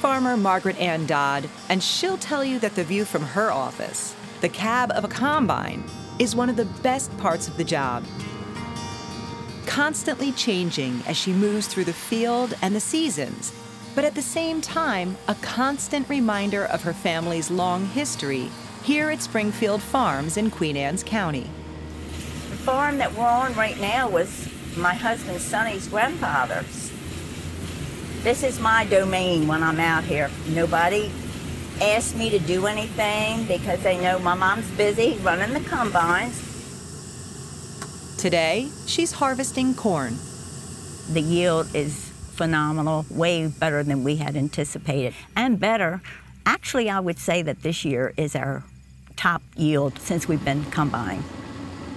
farmer Margaret Ann Dodd, and she'll tell you that the view from her office, the cab of a combine, is one of the best parts of the job. Constantly changing as she moves through the field and the seasons, but at the same time, a constant reminder of her family's long history here at Springfield Farms in Queen Anne's County. The farm that we're on right now was my husband Sonny's grandfather's. This is my domain when I'm out here. Nobody asks me to do anything because they know my mom's busy running the combines. Today, she's harvesting corn. The yield is phenomenal, way better than we had anticipated, and better. Actually, I would say that this year is our top yield since we've been combining.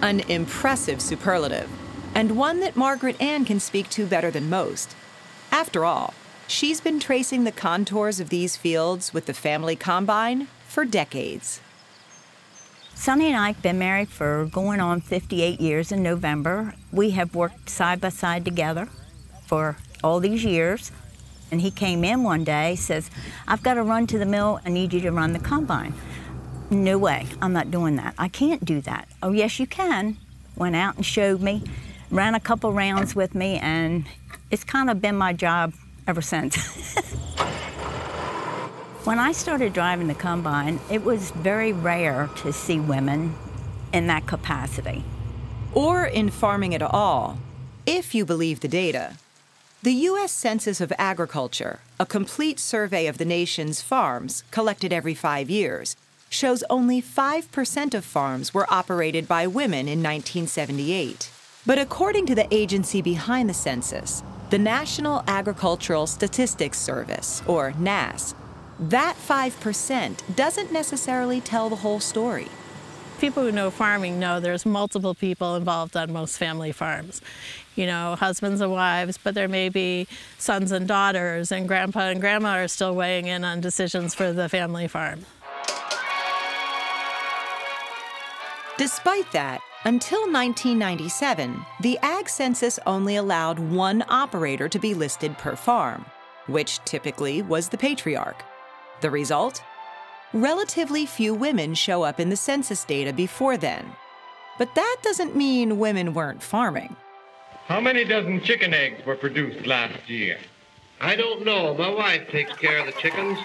An impressive superlative, and one that Margaret Ann can speak to better than most. After all, she's been tracing the contours of these fields with the family combine for decades. Sonny and I have been married for going on 58 years in November. We have worked side by side together for all these years. And he came in one day, says, "I've got to run to the mill. I need you to run the combine." "No way, I'm not doing that. I can't do that." "Oh, yes, you can." Went out and showed me, ran a couple rounds with me, and it's kind of been my job ever since. When I started driving the combine, it was very rare to see women in that capacity. Or in farming at all, if you believe the data. The U.S. Census of Agriculture, a complete survey of the nation's farms collected every 5 years, shows only 5% of farms were operated by women in 1978. But according to the agency behind the census, the National Agricultural Statistics Service, or NAS, that 5% doesn't necessarily tell the whole story. People who know farming know there's multiple people involved on most family farms. You know, husbands and wives, but there may be sons and daughters, and grandpa and grandma are still weighing in on decisions for the family farm. Despite that, until 1997, the Ag Census only allowed one operator to be listed per farm, which typically was the patriarch. The result? Relatively few women show up in the census data before then. But that doesn't mean women weren't farming. How many dozen chicken eggs were produced last year? I don't know. My wife takes care of the chickens.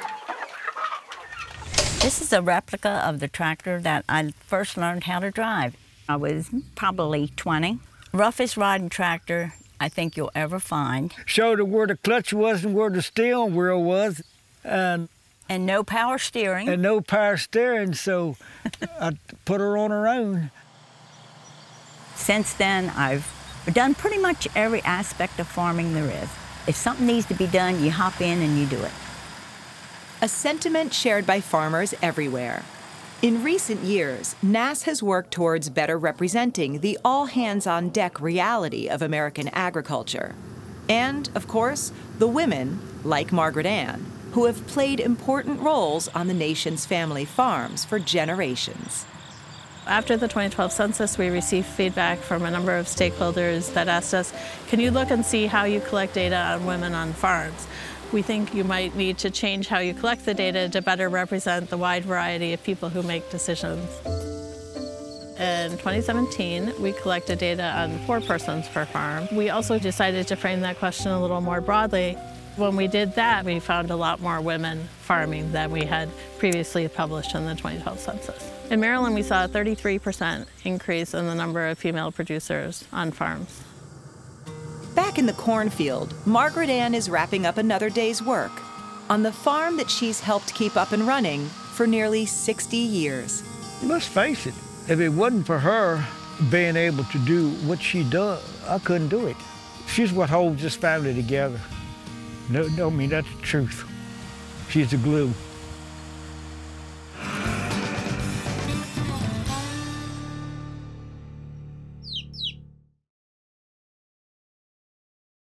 This is a replica of the tractor that I first learned how to drive. I was probably 20. Roughest riding tractor I think you'll ever find. Showed her where the clutch was and where the steering wheel was. And no power steering. And no power steering, so I put her on her own. Since then, I've done pretty much every aspect of farming there is. If something needs to be done, you hop in and you do it. A sentiment shared by farmers everywhere. In recent years, NAS has worked towards better representing the all-hands-on-deck reality of American agriculture. And, of course, the women, like Margaret Ann, who have played important roles on the nation's family farms for generations. After the 2012 census, we received feedback from a number of stakeholders that asked us, "Can you look and see how you collect data on women on farms? We think you might need to change how you collect the data to better represent the wide variety of people who make decisions." In 2017, we collected data on 4 persons per farm. We also decided to frame that question a little more broadly. When we did that, we found a lot more women farming than we had previously published in the 2012 census. In Maryland, we saw a 33% increase in the number of female producers on farms. Back in the cornfield, Margaret Ann is wrapping up another day's work on the farm that she's helped keep up and running for nearly 60 years. Let's face it, if it wasn't for her being able to do what she does, I couldn't do it. She's what holds this family together. No, I mean, that's the truth. She's the glue.